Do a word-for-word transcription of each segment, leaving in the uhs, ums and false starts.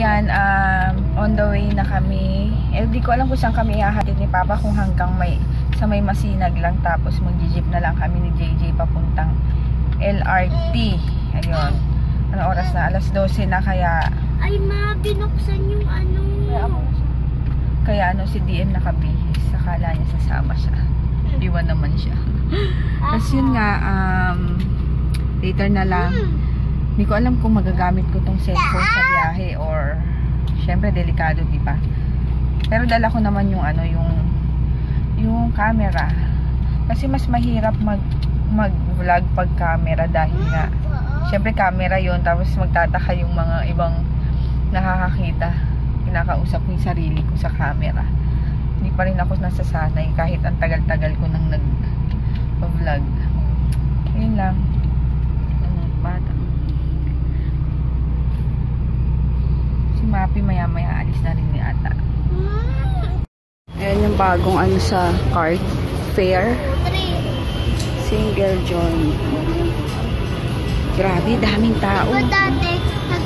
yan, um, on the way na kami. Eh, di ko alam kung saan kami hahatid ni Papa, kung hanggang may, sa may Masinag lang. Tapos mag-jeep na lang kami ni J J papuntang L R T. Ayun. Ano oras na? alas dose na kaya... Ay ma, binuksan yung ano. Kaya, kaya ano, si D M nakabihis. Akala niya sasama siya. Iwan naman siya. Tapos yun nga, um, later na lang. Hindi ko alam kung magagamit ko tong cellphone sa biyahe or... Siyempre, delikado, di ba? Pero dala ko naman yung ano, yung... yung camera. Kasi mas mahirap mag... mag-vlog pag camera dahil nga... Siyempre, camera yon. Tapos magtataka yung mga ibang... nakakakita, pinakausap ko yung sarili ko sa camera. Hindi pa rin ako nasasanay kahit ang tagal-tagal ko nang nag-vlog. Yun lang. Ano, bata. Si Mapi maya-maya alis na rin ni Ata. Ayan yung bagong ano sa cart. Fair. Single joint. Grabe, daming tao.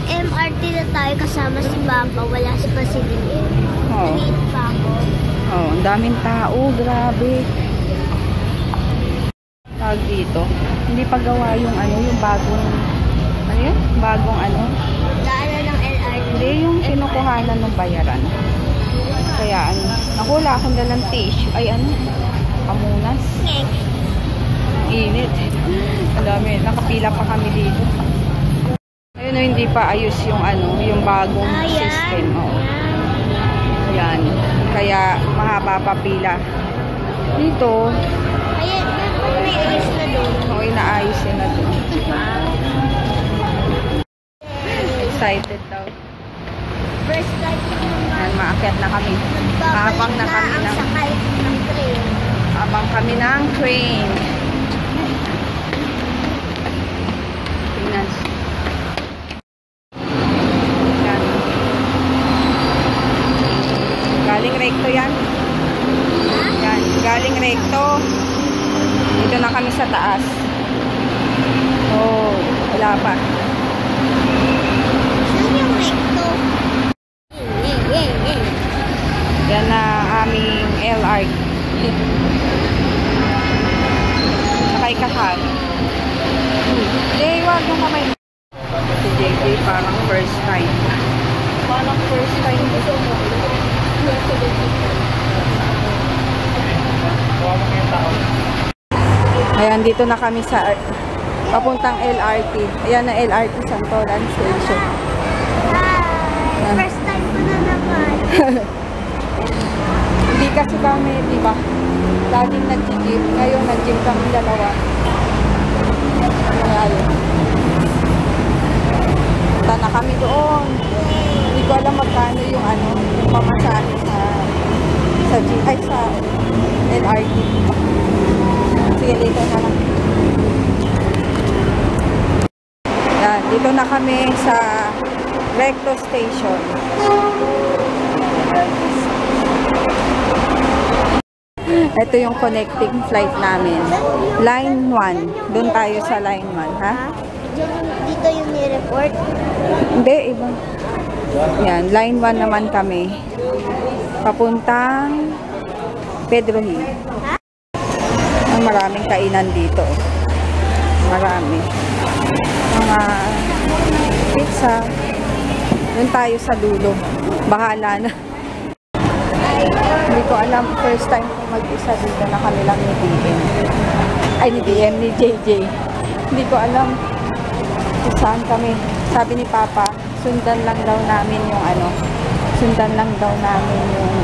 M R T na tayo kasama si Papa, wala si Pasilin. Oo. Oo, ang daming tao, grabe. Tag dito, hindi pa gawa yung ano, yung bagong, ano yun? Bagong ano? Daanan ng L R T. Hindi, yung kinukuhanan ng bayaran. Kaya ano, nakula akong dalang tissue, ay ano, amunas. Init. Ang dami, nakapila pa kami dito. Ayun, no, hindi pa ayos yung ano, yung bagong ah, yan. System. Oo. Yan. Kaya mahaba pa pila. Dito. Ayun, naayos na doon. Oo, inaayos na doon. Excited daw. First time naman. Maakyat na kami. Abang na kami na ng, ng train. Abang kami ng train. Tingnan. Galing rekto yan. Yan. Galing rekto. Dito na kami sa taas. Oh, wala pa. Saan yung rekto? Yan na aming L R T. Nakay kahal. Jay, wag yung kamay. Si J J parang first time. Parang first time dito mo. Ayan, dito na kami sa papuntang L R T. Ayan na L R T Santolan Station. Hi! First time ko na naman. Hindi kasi kami, di ba? Laging nag-gym. Ngayon nag-gym kami dalawa. Ayan. Punta na kami doon. Hindi ko alam magkano yung ano, yung pamasahe sa sa G, ay sa L R T. Sige, later na lang. Yan, dito na kami sa Recto Station. Ito yung connecting flight namin. Line one. Doon tayo sa line one, ha? Dito yung ni-report? Hindi, iba. Yan, line one naman kami. Papuntang Pedro Hill. Ang maraming kainan dito. Marami. Mga pizza. Doon tayo sa dulo. Bahala na. Hindi ko alam. First time kung mag-isa dito na kami lang ni D M. Ay, ni D M, ni J J. Hindi ko alam kung saan kami. Sabi ni Papa, sundan lang daw namin yung ano, sundan lang daw namin yung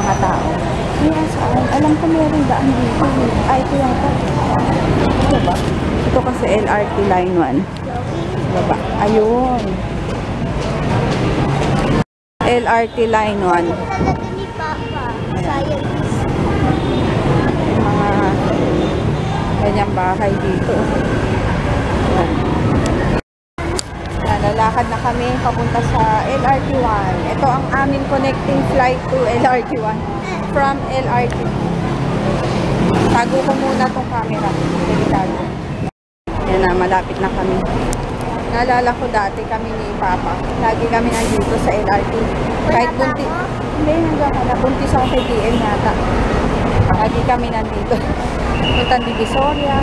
mga tao. Yes, alam, alam ko meron daan dito. Ay, ito yung ito. Ito ba? Ito kasi L R T line one. Baba. Ayun. L R T line one. Ni Papa, science. Mga kanyang bahay dito. Lalakad na kami papunta sa L R T one. Ito ang aming connecting flight to L R T one. From L R T. Tago ko muna tong camera. Delikado. Yan na, malapit na kami. Naalala ko dati kami ni Papa. Lagi kami nandito sa L R T. Kahit buntis. Hindi, hanggang buntis ako kay D M yata. Lagi kami nandito. Punta ni Visoria.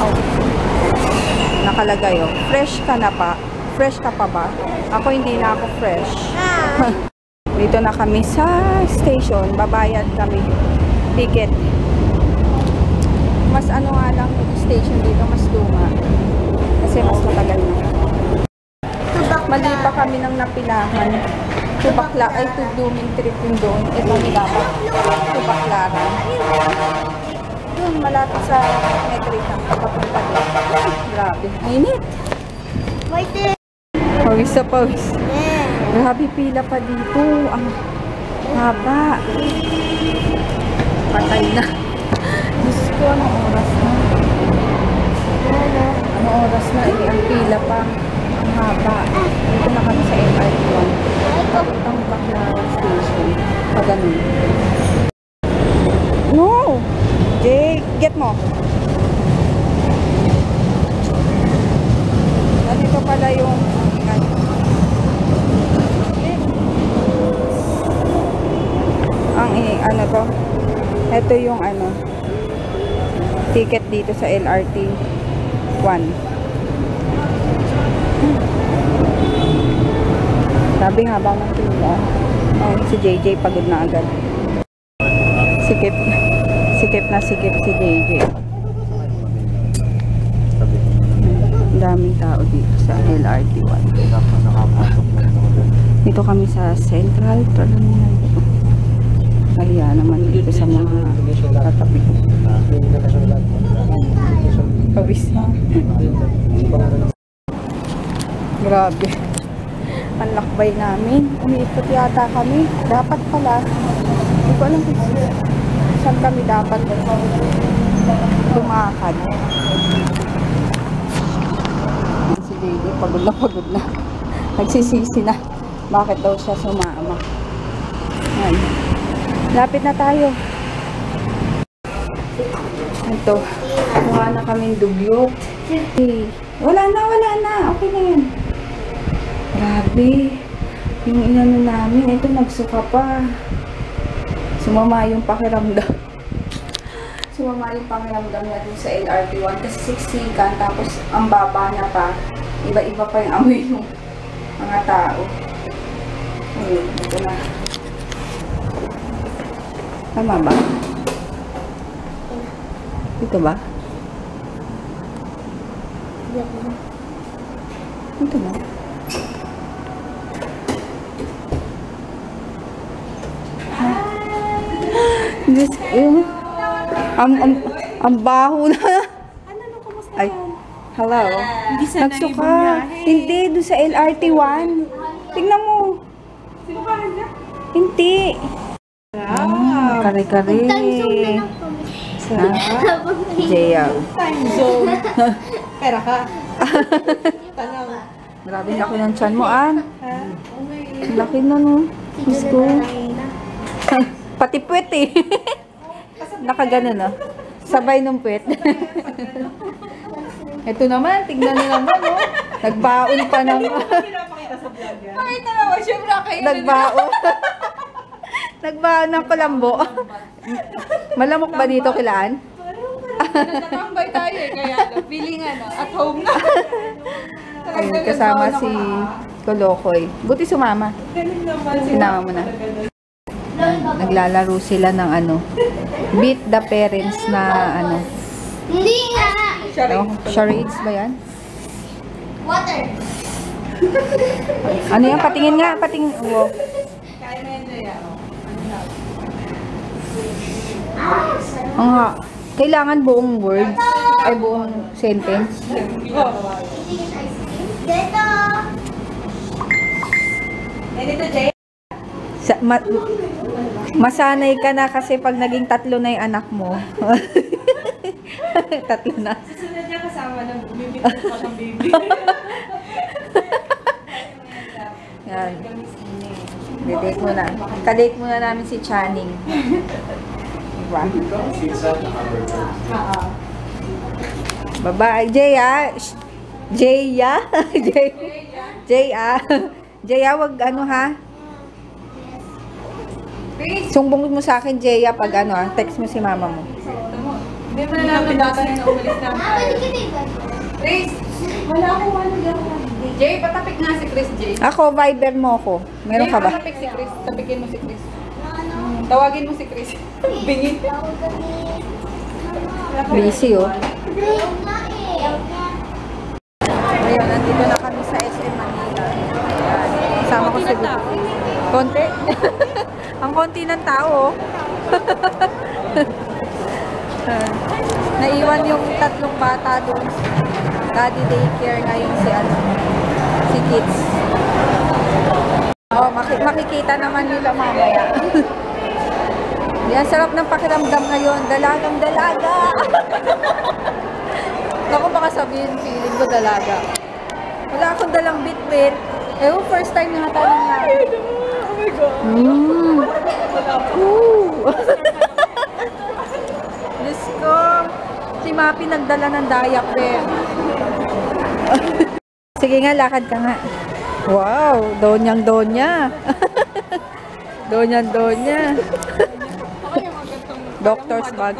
Oh. Nakalagay oh. Fresh ka na pa. Fresh ka pa ba? Ako hindi na ako fresh. Dito na kami sa station. Babayad kami. Ticket. Mas ano nga lang station dito. Mas luma. Kasi mas matagal na. Mali pa kami ng napilahan. Tubakla. Ay, tugduming trip yung doon. Ito nila pa. Tubaklaran. Doon, malapit sa metrika. Kapunta doon. Grabe. Mainit. Mainit. Pawis sa pawis. Grabe, pila pa dito. Ang haba. Patay na. Diyos ko, anong oras na? Anong oras na? Eh, ang pila pa. Ang haba. Dito na kami sa M R one. Ang Baclaran Station. Pag ganun. No! Jake, get mo. Dito pala yung ang eh, ano to? Ito yung ano ticket dito sa L R T one. Sabi nga ba ng pila? Oh, si J J pagod na agad. Sikip. Sikip na sikip si J J. Ang daming tao dito sa L R T one. Dito kami sa Central. Tala nila dito. Kaya naman dito sa mga tatabi. Pawis na. Grabe. Ang lakbay namin. Umiikot yata kami. Dapat pala. Hindi ko alam kung saan kami dapat lumakad. Si Lady, pagod na pagod na. Nagsisisi na. Bakit daw siya sumama? Ayan. Lapit na tayo. Ito. Mukha na kaming dugyot. Okay. Wala na, wala na. Okay na yan. Grabe. Yung inano namin, ito nagsuka pa. Sumama yung pakiramdam. Sumama yung pakiramdam natin sa L R T one. Kasi siksikan, tapos ang baba na pa. Iba-iba pa yung amoy ng mga tao. Ayun, ito na. Tama ba? Ito ba? Ito ba? Diyos ko. Ang, ang, ang baho na. Ano, kumusta yan? Hello? Nagsuka. Hindi, doon sa L R T one. Tingnan mo. Sinukahan na? Hindi. Ah, kare-kare. Sarap. Jail. Time zone. Pera ka. Grabe, laki ng tiyan mo, Ann. Laki na, no? Miss ko. Pati puwet, eh. Nakaganon, no? Sabay nung puwet. Ito naman, tignan nyo naman, no? Nagbaon pa naman. Pakita naman, syempre kayo. Nagbaon. Nagbaon ng kulambo. Malamok ba dito kilaan? Nagtatambay tayo eh. Kaya feeling ano, at home na. Ayun, kasama si Kolokoy. Buti sumama. Sinama mo na. Naglalaro sila ng ano. Beat the parents na ano. Hindi nga! Charades ba yan? Water! Ano yan? Patingin nga. Patingin. Wow. Kaya na enjoy ako. Ang ha, kailangan buong word ay buong sentence. Dito. Dito, Jay. Masanay ka na kasi pag naging tatlo na yung anak mo. Tatlo na. Susunod niya kasama ng bibig ko ng baby. Yan. Dedate mo na. Kadate mo na namin si Channing. Diba? Baba, Jay, ah. Jaya? Jaya? Jaya? Jaya, wag ano ha? Sumbong mo sa akin, Jaya, pag ano ah. Text mo si mama mo. Hindi mo na namin dapat na umalis na. Trace! Wala akong wala gano'n. Jay, patapik nga si Chris, Jay. Ako, Viber mo ako. Meron Jay, ka ba? Jay, patapik si Chris. Tapikin mo si Chris. Hmm. Tawagin mo si Chris. Bingit. Busy, oh. Ayan, nandito na kami sa S M Manila. Kasama ko si Guto. Konti? Ang konti ng tao, oh. Naiwan yung tatlong bata doon. Daddy daycare ngayon si ano, si kids. Oh, maki makikita naman nila mamaya. Yan, sarap ng pakiramdam ngayon. Dalagang dalaga. Ako baka sabihin, feeling ko dalaga. Wala akong dalang bitbit. Eh, oh, first time na tayo nga. Oh my God. Mm. Ooh. Diyos ko. Si Mapi nagdala ng dayak eh. Sige nga, lakad ka nga. Wow, donyang donya. Donyang donya. Doctor's bag.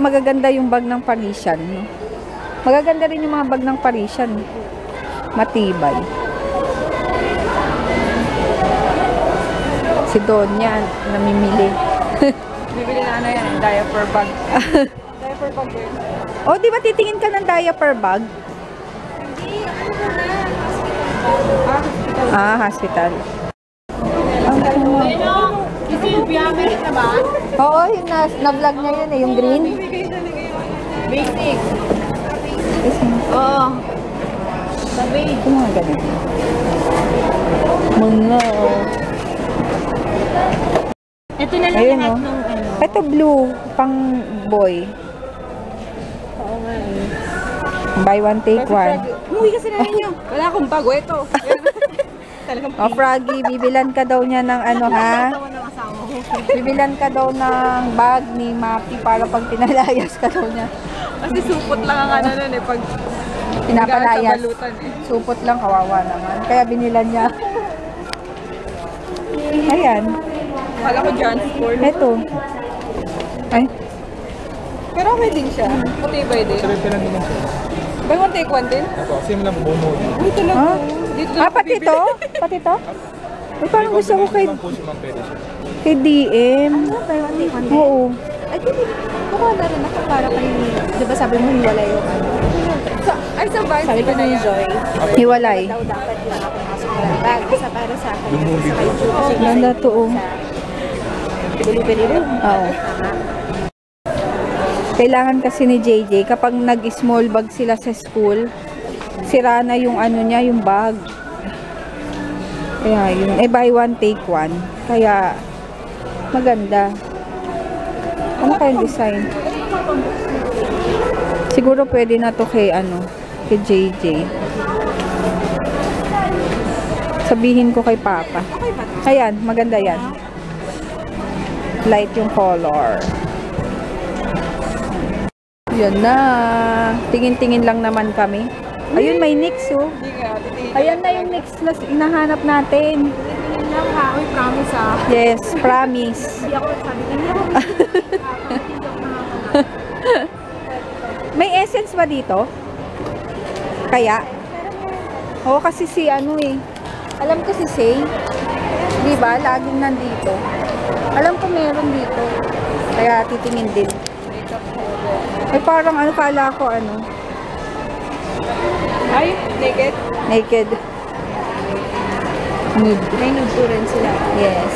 Magaganda yung bag ng Parisian. No? Magaganda rin yung mga bag ng Parisian. Matibay. Si Donya namimili. Bibili na ano yan, diaper bag. Diaper bag yun. O, oh, di ba titingin ka ng diaper bag? Hindi, ano na na? Hospital. Ah, hospital. Ang gano'n mo. Kasi yung biyamin na ba? Oo, na-vlog niya yun eh, yung green. Basic. Oo. Sabi. Yung mga gano'n. Mga. Ito na lang ayun, lahat no? Ng ano. Ito blue, pang boy. Oo nga eh. Buy one, take Pwede one. Umuwi kasi na ninyo. Wala akong bago, ito. O Froggy, bibilan ka daw niya ng ano ha? Bibilan ka daw ng bag ni Mapi para pag pinalayas ka daw niya. Kasi supot lang ang ano nun eh. Pag pinapalayas. Eh. Supot lang, kawawa naman. Kaya binilan niya. Ayan. Kala ko John's Ford. Ito. Ay. Pero okay din siya. Matibay din. Sabi pala naman siya. Buy one take one din? Ako. Same lang bono. Uy, ito lang. Ah, pati ito? Pati ito? Uy, parang gusto ko kay... Kay D M. Ano? Buy one take one din? Oo. Ay, kukuha na rin ako para kay... Diba sabi mo hiwalay yung ano? Ay, sa Vice. Sabi ko na yung Joy. Hiwalay. Dapat yung nakapasok na rin. Bag. Isa para sa akin. Ganda to oh. Oh. Kailangan kasi ni J J kapag nag-small bag sila sa school, sira na yung ano niya, yung bag. Kaya yun, eh buy one take one. Kaya maganda. Ano kayong design? Siguro pwede na to kay ano, kay J J. Sabihin ko kay Papa. Ayan, maganda yan. Light yung color. Yan na. Tingin-tingin lang naman kami. Ayun, may N Y X oh. Ayan na yung N Y X na hinahanap natin. Tingin lang ha. Uy, promise ah. Yes, promise. Hindi ako sabi. May essence ba dito? Kaya? Oo, kasi si ano eh. Alam ko si Say. Diba? Laging nandito. Alam ko meron dito. Kaya titingin din. Ay parang ano pala ako ano. Ay, naked? Naked. Nude. May nude rin sila. Yes.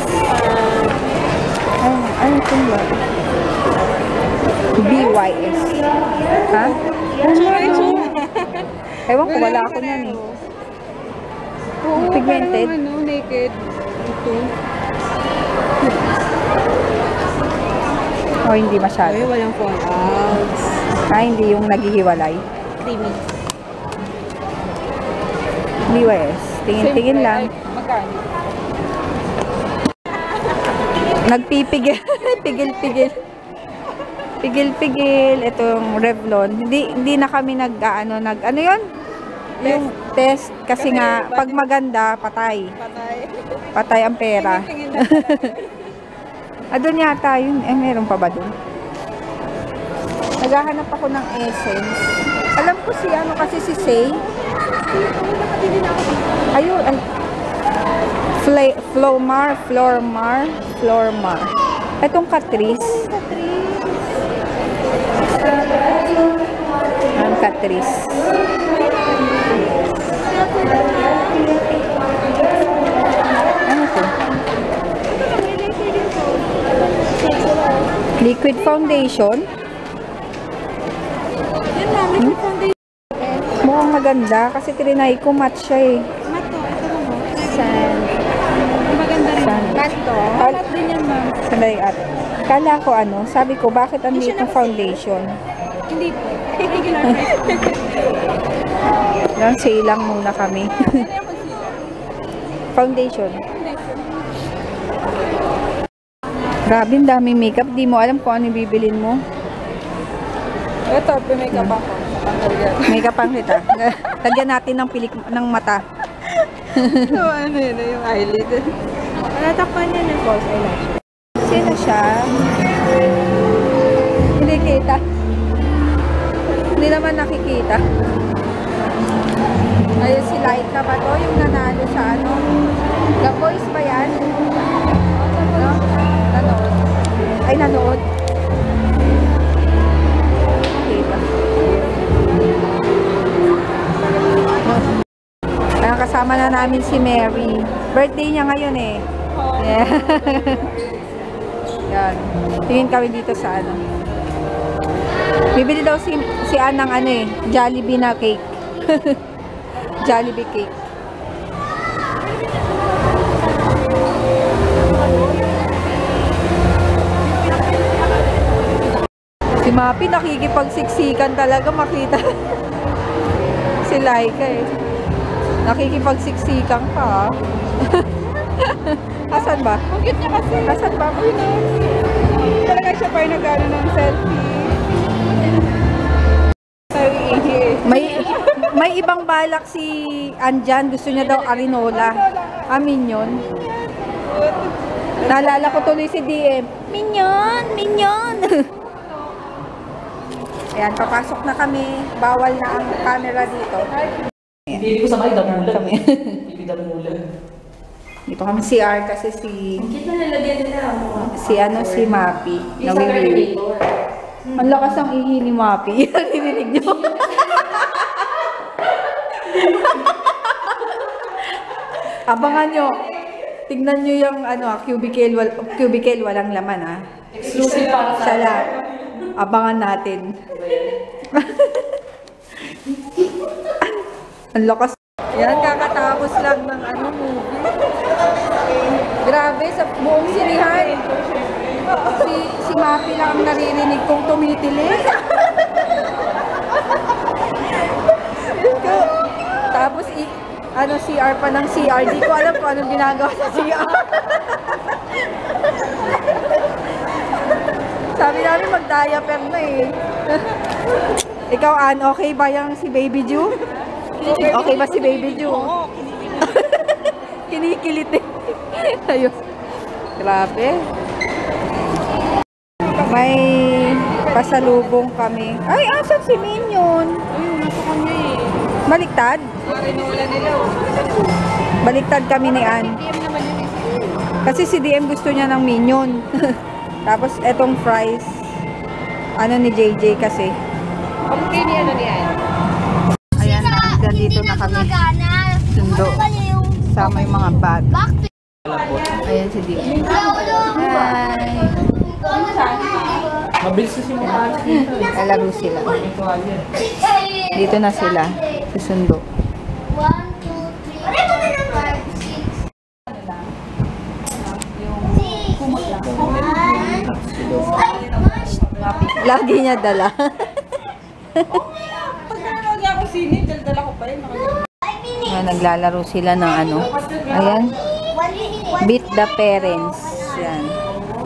Uh, ay, ano itong ba? B Y S. Ha? Ano? Ewan ko, wala ako niyan eh. Oo, pigmented. Parang ano, naked. Ito. O, oh, hindi masyado. Ay, walang fall outs. Ah, hindi yung naghihiwalay. Creamy. B Y S. Tingin-tingin lang. Magkano? Nagpipigil. Pigil-pigil. pigil-pigil, itong Revlon. Hindi hindi na kami nag ano nag ano 'yon? Yung test kasi, kasi nga pag maganda, patay. Patay. Patay ang pera. Adun yata yun. Eh, meron pa ba dun? Naghahanap ako ng essence. Alam ko si ano kasi si Say. Ayun. Ay, Flormar, Flormar, Flormar. Itong Catrice. Ang Catrice. Liquid foundation. Yan lang, liquid hmm? foundation. Mukhang maganda kasi trinay ko match siya eh. Mato, ito mo mo. San? Maganda rin. San? Mato. Alat din yan ma'am. Sanday at. Kala ko ano, sabi ko bakit ang liquid foundation? Hindi po. Hindi lang. Lang say lang muna kami. Foundation. Grabe, ang daming makeup. Di mo alam kung ano bibilin mo. Ito, pimakeup ako. Makeup ang kita. Lagyan natin ng pilik ng mata. So, ano yun, yung eyelid. Natakpan niya ng false eyelash. Sino siya? Hindi kita. Hindi naman nakikita. Ayun, si Laika ba to? Yung nanalo sa ano? The Voice ba yan? Ay, nanood. Okay ba? Ayan, kasama na namin si Mary. Birthday niya ngayon eh. Yeah. Yan. Tingin kami dito sa ano. Bibili daw si, si Ann ng ano eh. Jollibee na cake. Jollibee cake. Si Mapi nakikipagsiksikan talaga, makita. Si Laika eh. Nakikipagsiksikan ka. Asan ba? Ang cute niya kasi. Asan ba? You know, talaga siya parang nagano ng selfie. May, may ibang balak si Anjan. Gusto niya daw arinola. Ah, minion. Naalala ko tuloy si D M. Minion! Minion! Ayan, papasok na kami. Bawal na ang camera dito. Pili ko sa mga damulan kami. Pili damulan. Dito kami C R kasi si... Ang kita nalagyan nila ako. Si ano, si Mapi. Yung sa carnator. Ang lakas ang ihi ni Mapi. Yan, nililig nyo. Abangan nyo. Tignan nyo yung ano, cubicle, wal cubicle walang laman ah. Exclusive para sa lahat. Abangan natin. Ang lakas. Yan, kakatapos lang ng ano movie. Grabe, sa buong sinihan. Si, si Mapi lang ang naririnig kong tumitilig. Tapos, i ano, C R pa ng C R. Di ko alam kung anong ginagawa sa C R. Sabi namin mag-diaper na eh. Ikaw, Ann, okay ba yung si Baby Ju? Okay ba si Baby Ju? Oo, kinikilit eh. Ayun. Grabe. May pasalubong kami. Ay, asan si Minion? Ayun, nasa kami eh. Baliktad? Baliktad kami ni Ann. Kasi si D M gusto niya ng Minion. Tapos, etong fries, ano ni J J kasi. Okay, ni ano niya. Ayan, dito na kami. Sundo. Sama yung mga bag. Ayan si Dio. Hi! Mabilis kasi mga kalaro sila. Dito na sila. Susundo. Lagi niya dala. Pag nanonood ako sini, dala ko pa rin. Ay, naglalaro sila ng ano. Ayan. Beat the parents. Ayan.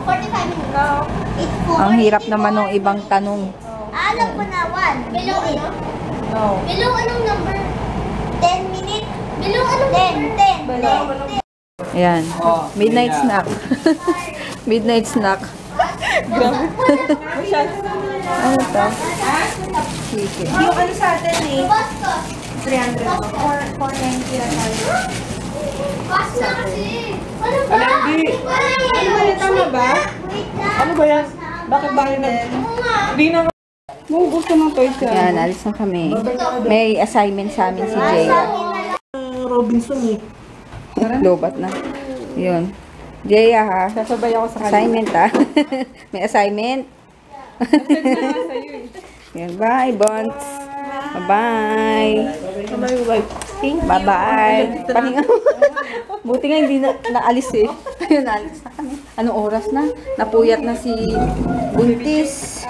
forty-five minutes. Ang hirap naman ng ibang tanong. Alam ko na, one. Below ano? No. Below anong number? ten minutes. Below anong number? ten. Ayan. Midnight snack. Midnight snack. Grabe. Ano ito? Chicken. Yung ano sa atin eh? three hundred. four ninety na tayo. Pass na kasi. Ano ba? Ano ba? Tama ba? Ano ba yan? Bakit ba yun? Hindi na. Nung gusto mo to ito. Ayan, alis na kami. May assignment sa amin si Jay. Robinson eh. Lobat na. Yun. Jaya ha. Sasabay ako sa kanila. Assignment ha. May assignment. Yan, bye, Bonds. Bye-bye. Bye-bye. Thank you. Bye-bye. Pahinga mo. Buti nga hindi na naalis eh. Ayun, naalis na kami. Anong oras na? Napuyat na si Buntis.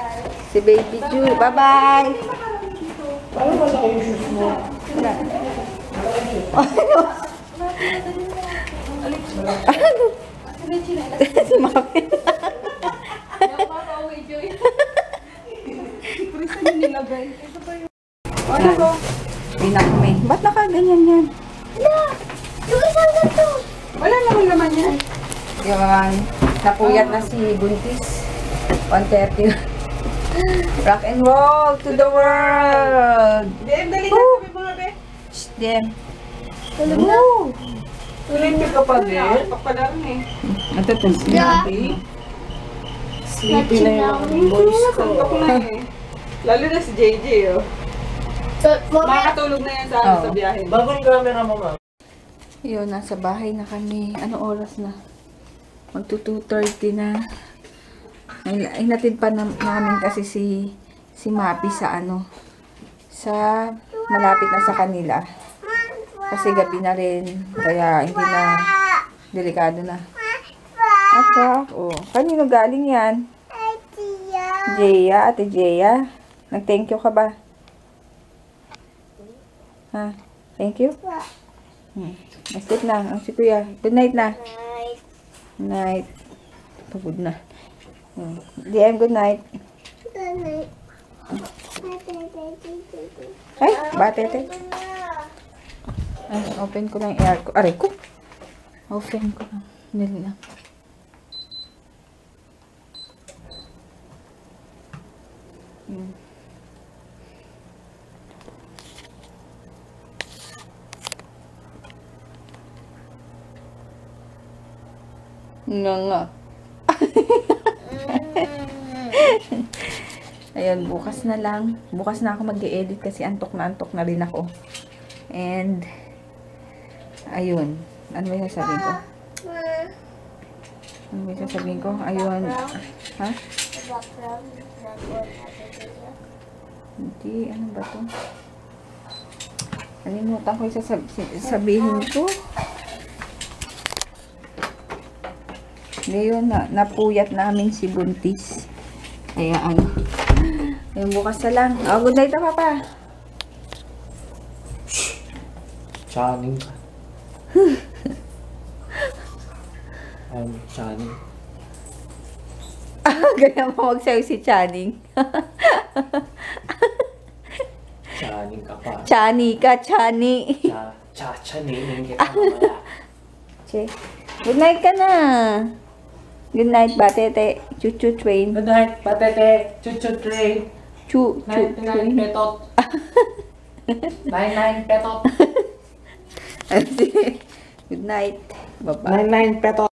Si Baby Ju. Bye-bye. Paano ba sa kayo shoes mo? Ano? Ano? Si Mami. Ano ko? Ay, naku may. Ba't nakaganyan yan? Wala! Yung isang ganito! Wala naman naman yan. Yan. Napuyat na si Buntis. one thirty. Rock and roll to the world! Dem, dali na. Sabi mo nga, be. Shhh, Dem. Tulog na. Tulog ka pa, Dem. Pagpalaran eh. Ito, ito. Sleepy. Sleepy na yung boys ko. Ako na eh. Lalo na si J J, oh. Makakatulog na yan sa, oh. Sa biyahe. Bagong camera mo, ma'am. Yun, nasa bahay na kami. Ano oras na? magto two thirty na. Inatid pa na, namin kasi si si Mapi sa ano. Sa malapit na sa kanila. Kasi gabi na rin. Kaya hindi na delikado na. Ata, oh. Kanino galing yan? Jeya, Ate Jeya. Nag-thank you ka ba? Ha? Thank you? Hmm. Asip na. Ang si Kuya. Good night na. Good night. Pagod na. Hmm. D M, good night. Good night. Ay, batete. Ay, open ko lang yung air ko. Aray ko. Open ko lang. Nili lang. Hmm. No, no. Ayun, bukas na lang. Bukas na ako mag-e-edit kasi antok na antok na rin ako. And, ayun. Ano ba yung sasabihin ko? Ano ba yung sasabihin ko? Ayun. Ha? Hindi, ano ba ito? Alimutan ko yung sasabihin ko. Ngayon, na, napuyat namin si Buntis. Kaya ano. Ngayon, bukas na lang. Oh, good night na, Papa. Channing. Ay, Channing. Ganyan mo magsayo si Channing. Channing ka pa. Chani ka, Chani. Cha-cha-chaning. Che. Good night ka na. Good night, Batete. Chuchu train. Good night, Batete. Chuchu train. Chu, chu, train. Petot. Nine, nine, petot. Good night. Bye-bye. Nine, nine, petot.